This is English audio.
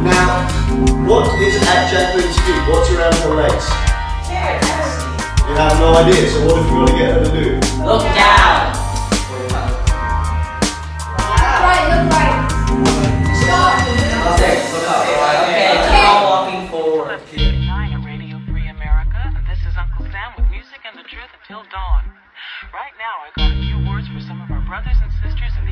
Now, what is an jack going to do? What's around your legs? Chair. You have no idea, so what if you want to get her to do? Look down. Right, look right. Stop. Okay, look up. Okay, now walking forward. 9 at Radio Free America. This is Uncle Sam with music and the truth until dawn. Right now, I got a few words for some of our brothers and sisters in the